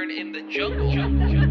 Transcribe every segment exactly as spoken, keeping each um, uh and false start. Ivern in the jungle.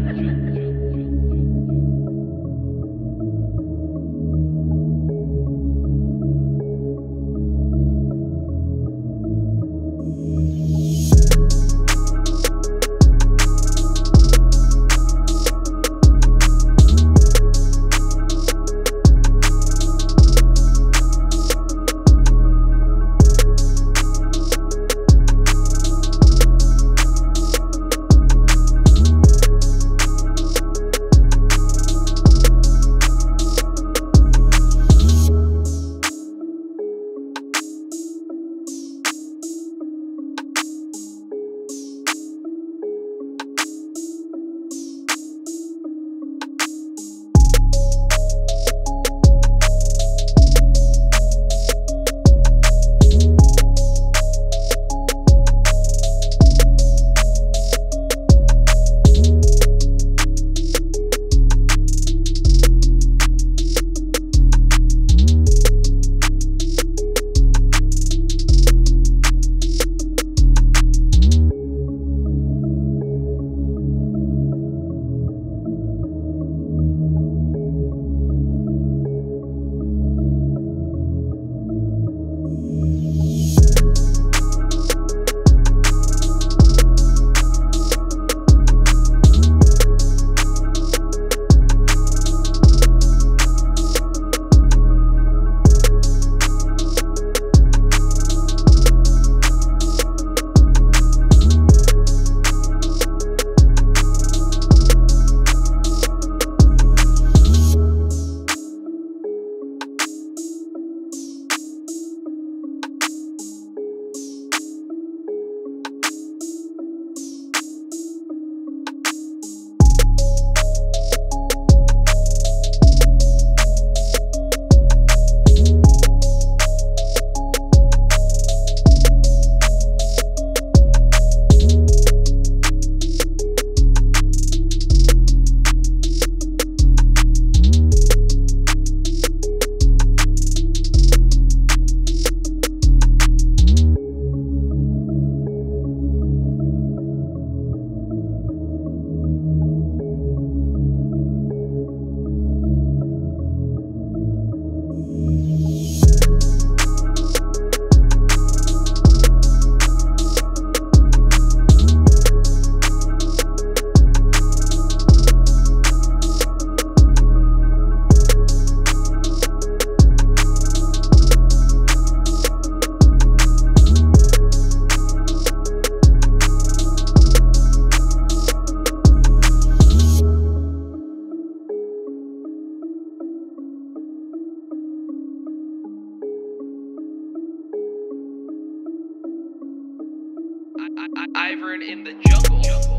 I- I- Ivern in the jungle.